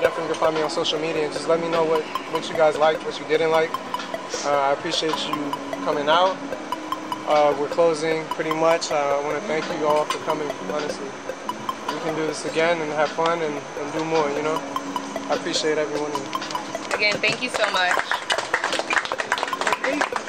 Definitely can find me on social media and just let me know what you guys liked, what you didn't like. I appreciate you coming out. We're closing pretty much. I want to thank you all for coming, honestly. We can do this again and have fun and do more, you know? I appreciate everyone. Again, thank you so much.